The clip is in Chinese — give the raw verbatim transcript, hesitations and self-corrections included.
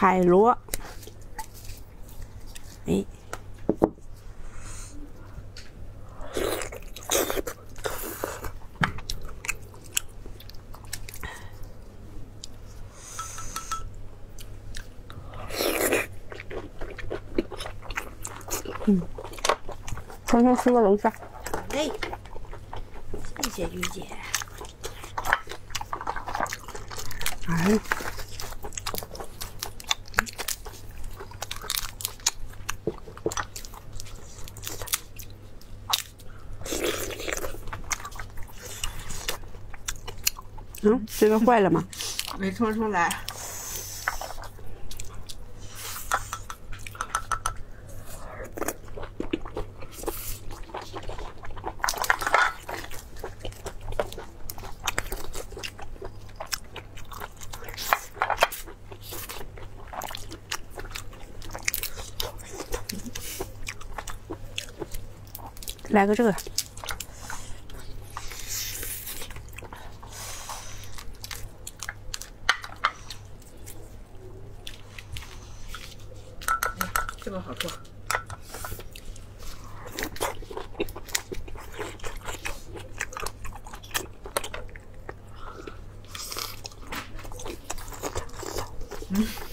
海螺，哎，嗯，重新吃个龙虾，哎，谢谢于姐，哎。 嗯，这个坏了吗？没冲出来。来个这个。 这个好做，嗯。